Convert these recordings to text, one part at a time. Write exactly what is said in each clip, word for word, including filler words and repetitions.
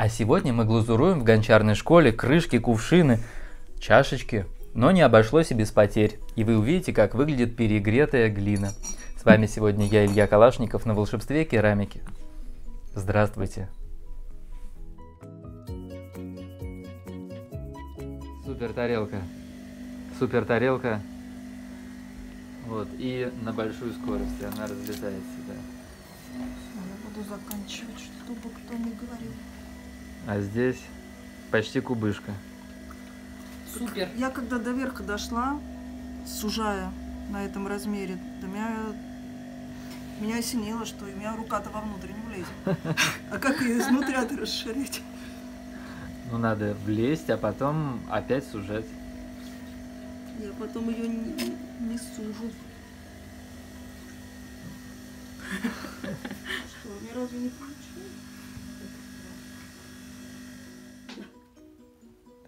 А сегодня мы глазуруем в гончарной школе крышки, кувшины, чашечки. Но не обошлось и без потерь. И вы увидите, как выглядит перегретая глина. С вами сегодня я, Илья Калашников, на волшебстве керамики. Здравствуйте. Супер тарелка. Супер тарелка. Вот, и на большую скорость она разлетается, да. Я буду заканчивать, чтобы кто не говорил. А здесь почти кубышка. Супер. Я когда до верха дошла, сужая на этом размере, до меня, меня осенило, что у меня рука-то вовнутрь не влезет. А как ее изнутри расширить? Ну надо влезть, а потом опять сужать. Я потом ее не, не сужу. Что, ни разу не получилось?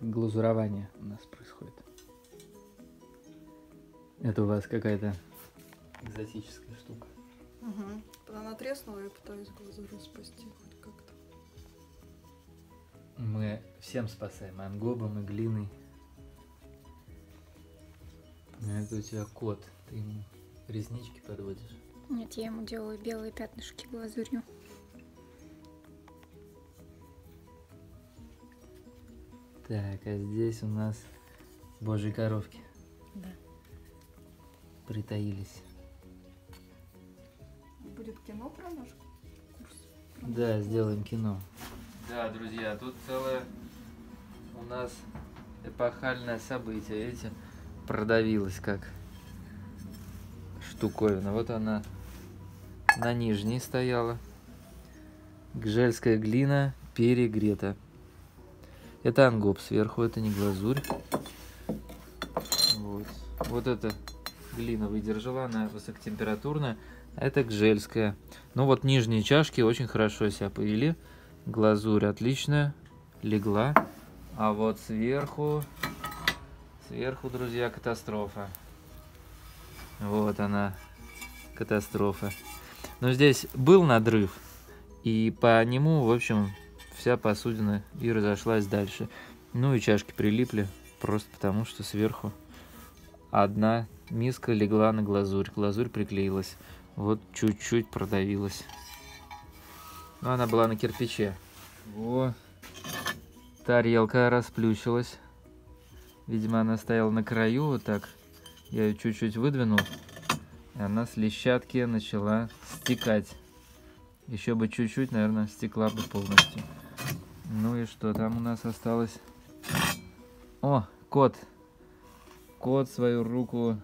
Глазурование у нас происходит. Это у вас какая-то экзотическая штука. Угу. Она треснула, я пытаюсь глазуру спасти хоть как-то. Мы всем спасаем, ангобом и глиной. Это у тебя кот, ты ему реснички подводишь? Нет, я ему делаю белые пятнышки глазурью. Так, а здесь у нас божьи коровки. Да. Притаились. Будет кино про наш курс? Про наш да, курс. Сделаем кино. Да, друзья, тут целое у нас эпохальное событие, видите? Продавилась как штуковина. Вот она на нижней стояла. Гжельская глина перегрета. Это ангоб сверху, это не глазурь. Вот, вот эта глина выдержала, она высокотемпературная. А это гжельская. Ну вот нижние чашки очень хорошо себя повели. Глазурь отличная, легла. А вот сверху... Сверху, друзья, катастрофа. Вот она, катастрофа. Но здесь был надрыв, и по нему, в общем, вся посудина и разошлась дальше. Ну и чашки прилипли, просто потому что сверху одна миска легла на глазурь. Глазурь приклеилась, вот чуть-чуть продавилась. Но она была на кирпиче. Во, тарелка расплющилась. Видимо, она стояла на краю, вот так. Я ее чуть-чуть выдвинул, и она с лещатки начала стекать. Еще бы чуть-чуть, наверное, стекла бы полностью. Ну и что там у нас осталось? О, кот! Кот свою руку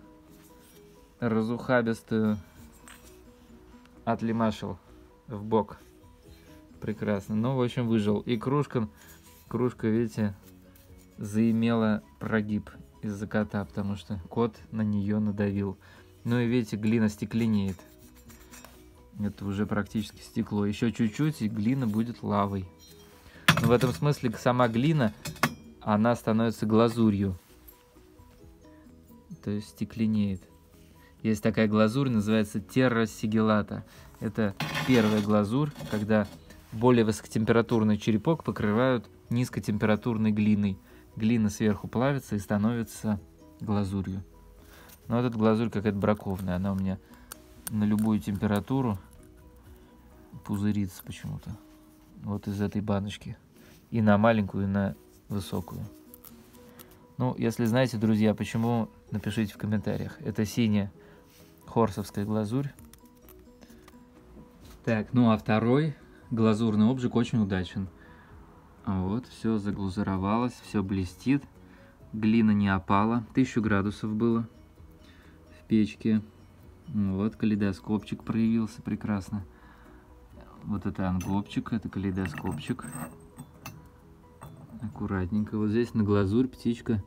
разухабистую отлимашил в бок. Прекрасно. Ну, в общем, выжил. И кружка, кружка, видите, заимела прогиб из-за кота, потому что кот на нее надавил. Ну и видите, глина стекленеет. Это уже практически стекло. Еще чуть-чуть, и глина будет лавой. Но в этом смысле сама глина, она становится глазурью. То есть стекленеет. Есть такая глазурь, называется терросигелата. Это первая глазурь, когда более высокотемпературный черепок покрывают низкотемпературной глиной. Глина сверху плавится и становится глазурью. Но вот эта глазурь какая-то бракованная. Она у меня на любую температуру пузырится почему-то. Вот из этой баночки. И на маленькую, и на высокую. Ну, если знаете, друзья, почему, напишите в комментариях. Это синяя хорсовская глазурь. Так, ну а второй глазурный обжиг очень удачен. Вот, все заглазуровалось, все блестит, глина не опала, тысячу градусов было в печке. Вот, калейдоскопчик проявился прекрасно. Вот это ангобчик, это калейдоскопчик. Аккуратненько, вот здесь на глазурь птичка,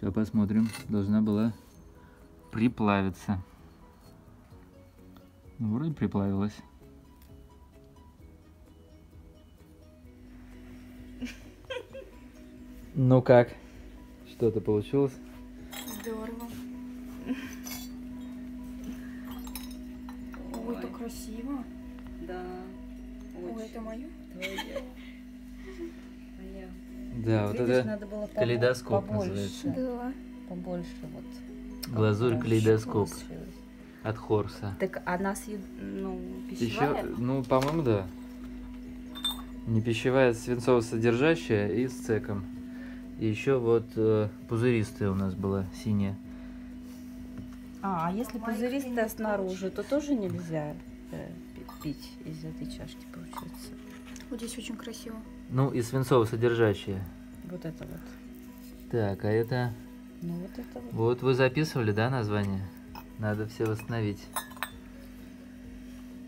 сейчас посмотрим, должна была приплавиться. Вроде приплавилась. Ну как? Что-то получилось? Здорово. Ой, это красиво. Да. Ой, это мое? Твое. Да, вот, вот видишь, это надо было калейдоскоп побольше, называется. Да. Побольше вот. Глазурь калейдоскоп от Хорса. Так она съед... ну, пищевая? Еще, ну, по-моему, да. Не пищевая, свинцово-содержащая и с цеком. И еще вот э, пузыристая у нас была, синяя. А, а если пузыристая снаружи, то тоже нельзя э, пить из этой чашки, получается. Вот здесь очень красиво. Ну и свинцово-содержащее. Вот это вот. Так, а это... Ну вот это вот. Вот вы записывали, да, название? Надо все восстановить.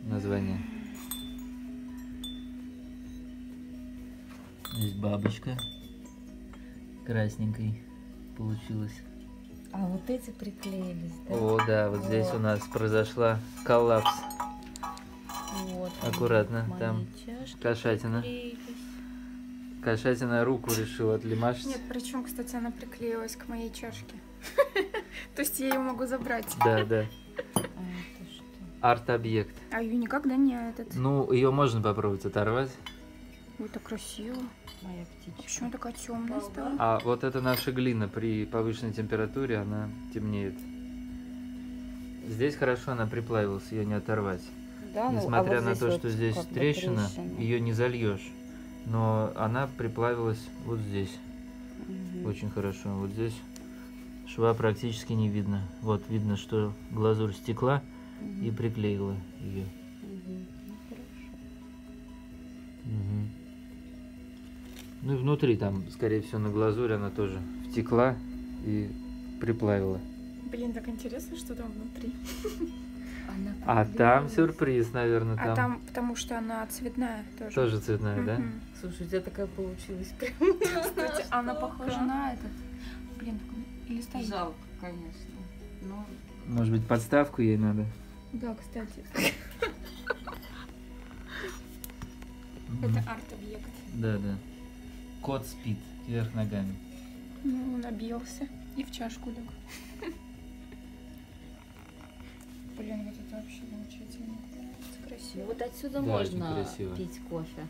Название. Здесь бабочка. Красненькой получилось. А вот эти приклеились, да? О, да, вот, вот здесь у нас произошла коллапс. Вот. Аккуратно, там кошатина. Приклеились. Кошатина руку решила отлимашить. Нет, причем, кстати, она приклеилась к моей чашке. То есть я ее могу забрать. Да, да. Арт-объект. А ее никогда не этот. Ну, ее можно попробовать оторвать. Ой, так красиво. Моя птичка. Почему такая темная стала? А вот это наша глина. При повышенной температуре она темнеет. Здесь хорошо она приплавилась, ее не оторвать. Да, несмотря ну, а вот на то, что вот здесь трещина, трещина, ее не зальешь. Но она приплавилась вот здесь. Угу. Очень хорошо. Вот здесь шва практически не видно. Вот видно, что глазурь стекла угу. и приклеила ее. Ну и внутри там, скорее всего, на глазурь она тоже втекла и приплавила. Блин, так интересно, что там внутри. А там сюрприз, наверное, там. А там, потому что она цветная тоже. Тоже цветная, да? Слушай, у тебя такая получилась прям. Она похожа на этот. Блин, или стоит. Жалко, конечно. Может быть, подставку ей надо? Да, кстати. Это арт-объект. Да, да. Кот спит вверх ногами. Ну, он объелся и в чашку лег. Блин, вот это вообще замечательно. Это красиво. Вот отсюда да, можно пить кофе.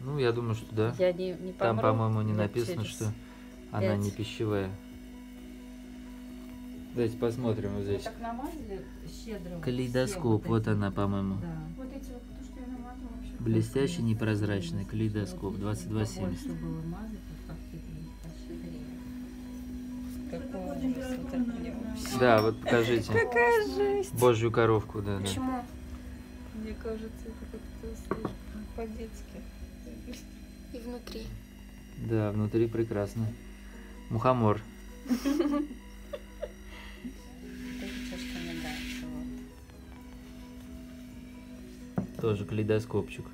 Ну, я думаю, что да. Я не, не Там, по-моему, не написано, что пять. Она не пищевая. Давайте посмотрим вот здесь. Так намазали щедро. Калейдоскоп, вот, вот она, по-моему. Да. Вот эти вот. Блестящий непрозрачный калейдоскоп двадцать два семьдесят. Да, вот покажите. Какая жесть. Божью коровку, да. Почему? Да. Мне кажется, это как-то слишком по-детски. И внутри. Да, внутри прекрасно. Мухомор. Тоже калейдоскопчик.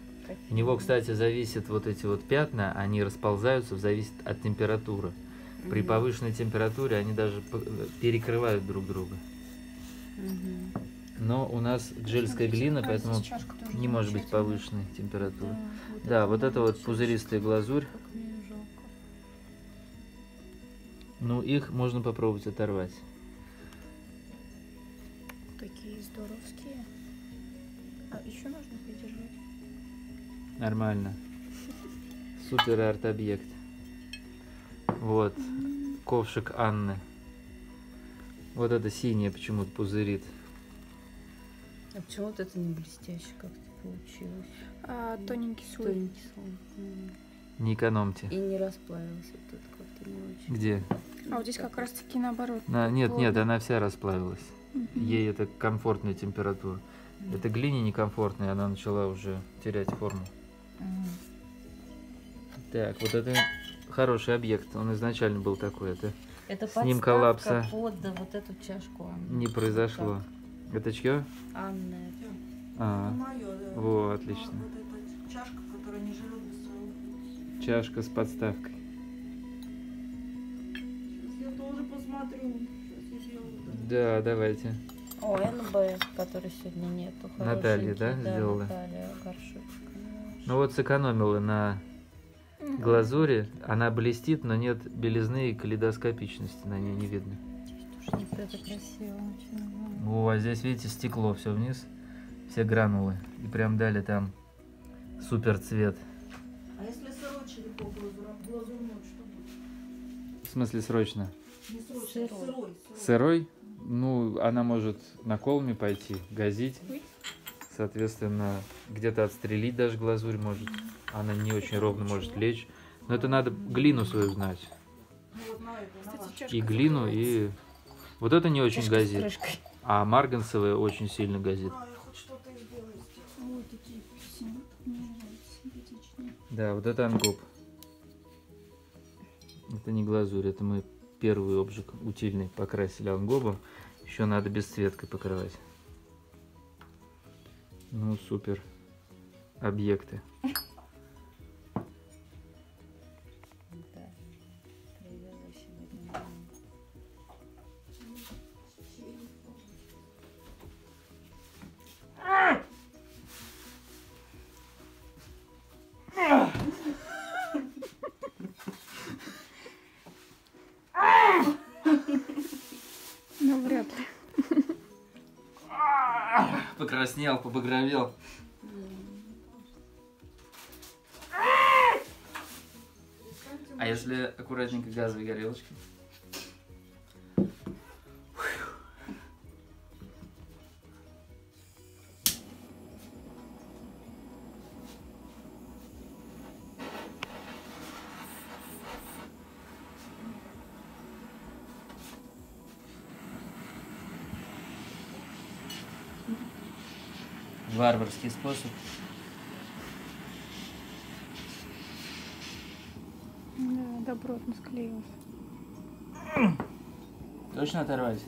У него, кстати, зависят вот эти вот пятна, они расползаются, зависит от температуры. При угу. повышенной температуре они даже перекрывают друг друга. Угу. Но у нас гжельская глина, поэтому не может быть повышенной температуры. Да, вот, да, это, вот это вот пузыристая глазурь. Ну, их можно попробовать оторвать. Такие здоровские. А еще можно придержать. Нормально. Супер арт-объект. Вот. Ковшик Анны. Вот это синее почему-то пузырит. А почему вот это не блестяще как-то получилось? А, тоненький слой. Тоненький слой. Не экономьте. И не расплавилась. Вот тут как-то не очень. Где? А вот здесь как раз таки наоборот. На, нет, плавно. Нет, она вся расплавилась. Угу. Ей это комфортная температура. Это глине некомфортная, она начала уже терять форму. Mm. Так, вот это хороший объект, он изначально был такой. Это, это с ним коллапса под, да, вот эту чашку, Анна. Не произошло. Так. Это чье? Анна. А, это мое, да. Во, отлично. Но вот эта чашка, которая не жрет без своего пути. Чашка с подставкой. Сейчас я тоже посмотрю. Сейчас я делаю, да. Да, давайте. О, эн бэ, который сегодня нету. Наталья, да, да, сделала? Наталья, горшочек. Ну вот сэкономила на глазури. Она блестит, но нет белизны и калейдоскопичности. На ней не видно. Вот это красиво. О, а здесь, видите, стекло все вниз. Все гранулы. И прям дали там супер цвет. А если сорочили по глазурам, глазурь ночь, что? В смысле срочно? Не срочно, сырой. Сырой? сырой? Ну, она может на колме пойти, газить. Соответственно, где-то отстрелить даже глазурь может. Она не очень ровно может лечь. Но это надо глину свою знать. И глину, и... Вот это не очень газит. А марганцевая очень сильно газит. Да, вот это ангоб. Это не глазурь, это мы первый обжиг утильный покрасили ангобом. Еще надо бесцветкой покрывать. Ну, супер. Объекты. Покраснел, побагровел. А если аккуратненько газовой горелочкой? Варварский способ. Да, добротно склеилось. Точно оторвать?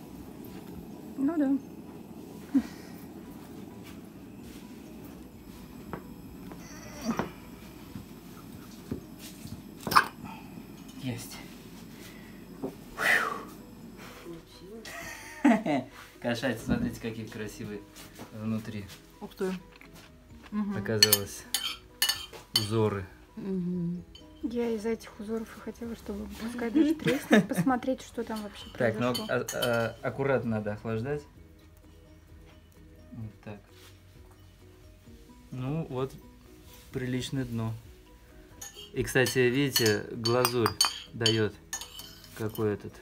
Ну да. Есть. Кошать, смотрите, какие красивые внутри. Ух ты. Угу. Оказалось, узоры. Угу. Я из-за этих узоров и хотела, чтобы пускай даже треснуть, посмотреть, что там вообще произошло. Так, ну а а аккуратно надо охлаждать. Вот так. Ну вот, приличное дно. И, кстати, видите, глазурь дает какой этот.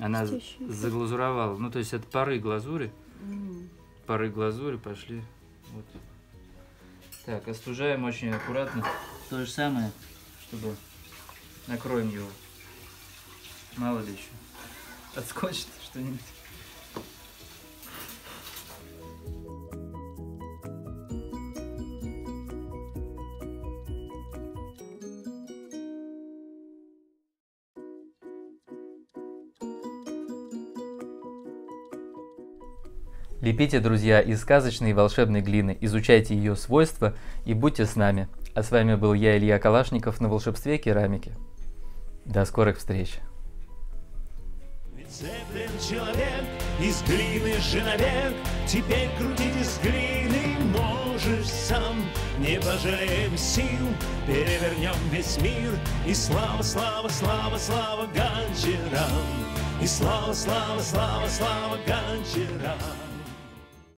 Она заглазуровала. Ну, то есть это пары глазури. Угу. Пары глазури пошли. Вот. Так, остужаем очень аккуратно. То же самое, чтобы накроем его. Мало ли еще. Отскочит что-нибудь. Лепите, друзья, из сказочной и волшебной глины, изучайте ее свойства и будьте с нами. А с вами был я, Илья Калашников, на волшебстве керамики. До скорых встреч! Человек из глины женовек, теперь крутить из глины можешь сам. Не пожалеем сил, перевернем весь мир. И слава, слава, слава, слава гончарам. И слава, слава, слава, слава гончарам.